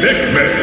Sick man.